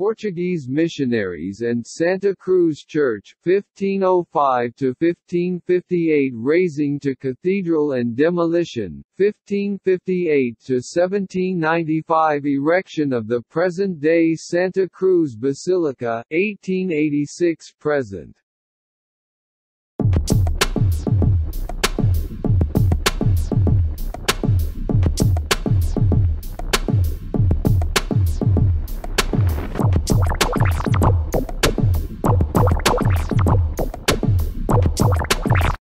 Portuguese missionaries and Santa Cruz Church 1505–1558, razing to cathedral and demolition, 1558–1795, erection of the present-day Santa Cruz Basilica, 1886–present.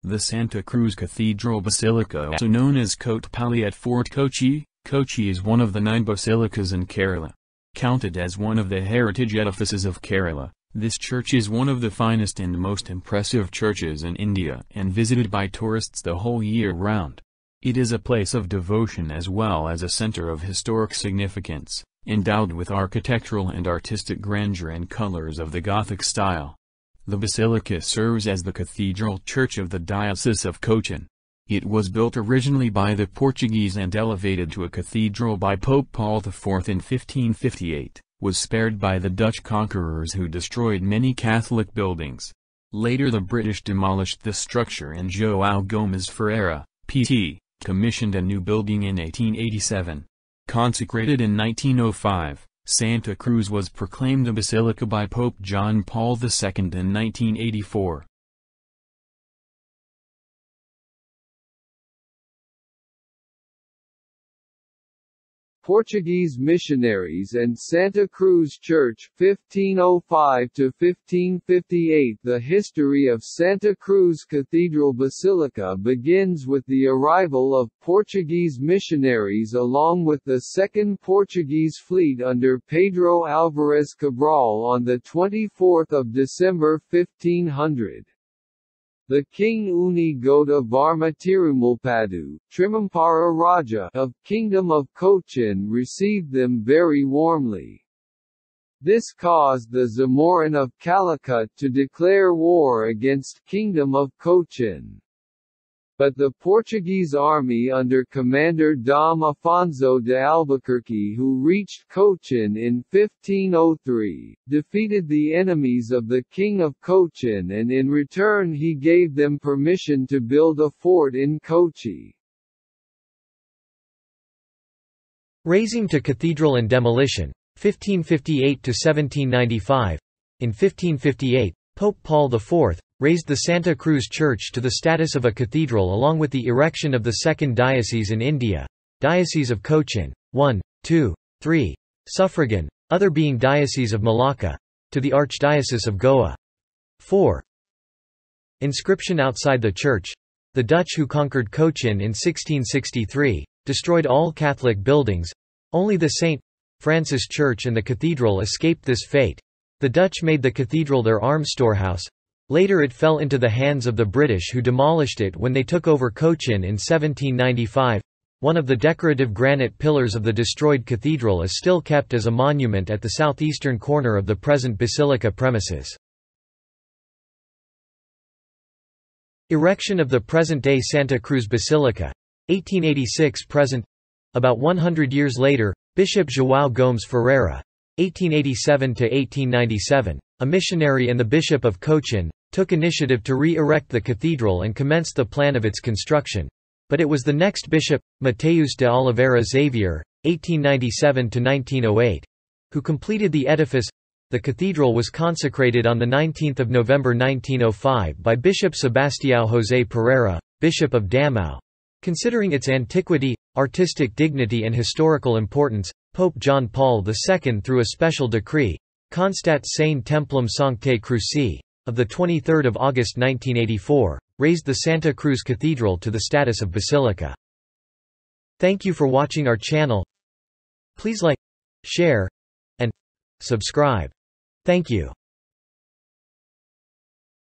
The Santa Cruz Cathedral Basilica, also known as Kot Pally at Fort Kochi, Kochi is one of the 9 basilicas in Kerala. Counted as one of the heritage edifices of Kerala, this church is one of the finest and most impressive churches in India and visited by tourists the whole year round. It is a place of devotion as well as a center of historic significance, endowed with architectural and artistic grandeur and colors of the Gothic style. The basilica serves as the cathedral church of the Diocese of Cochin. It was built originally by the Portuguese and elevated to a cathedral by Pope Paul IV in 1558, was spared by the Dutch conquerors who destroyed many Catholic buildings. Later the British demolished the structure and João Gomes Ferreira, Pt., commissioned a new building in 1887. Consecrated in 1905. Santa Cruz was proclaimed a basilica by Pope John Paul II in 1984. Portuguese missionaries and Santa Cruz Church 1505–1558. The history of Santa Cruz Cathedral Basilica begins with the arrival of Portuguese missionaries along with the Second Portuguese Fleet under Pedro Álvarez Cabral on 24 December 1500. The King Unigoda Varmatirumulpadu Trimampara Raja of Kingdom of Cochin received them very warmly. This caused the Zamorin of Calicut to declare war against Kingdom of Cochin. But the Portuguese army under commander Dom Afonso de Albuquerque, who reached Cochin in 1503, defeated the enemies of the King of Cochin, and in return he gave them permission to build a fort in Kochi. Razing to cathedral and demolition, 1558–1795. In 1558, Pope Paul IV raised the Santa Cruz Church to the status of a cathedral along with the erection of the second diocese in India, Diocese of Cochin, 1, 2, 3, suffragan, other being Diocese of Malacca, to the Archdiocese of Goa, 4. Inscription outside the church. The Dutch who conquered Cochin in 1663, destroyed all Catholic buildings, only the St. Francis Church and the cathedral escaped this fate. The Dutch made the cathedral their arms storehouse. Later it fell into the hands of the British who demolished it when they took over Cochin in 1795. One of the decorative granite pillars of the destroyed cathedral is still kept as a monument at the southeastern corner of the present basilica premises. Erection of the present-day Santa Cruz Basilica, 1886–present. About 100 years later, Bishop João Gomes Ferreira, 1887–1897, a missionary and the Bishop of Cochin, took initiative to re-erect the cathedral and commenced the plan of its construction. But it was the next bishop, Mateus de Oliveira Xavier, 1897–1908, who completed the edifice. The cathedral was consecrated on 19 November 1905 by Bishop Sebastião Jose Pereira, Bishop of Damao. Considering its antiquity, artistic dignity and historical importance, Pope John Paul II, through a special decree, Constat Saint Templum Sancte Cruci, of 23 August 1984, raised the Santa Cruz Cathedral to the status of basilica. Thank you for watching our channel. Please like, share, and subscribe. Thank you.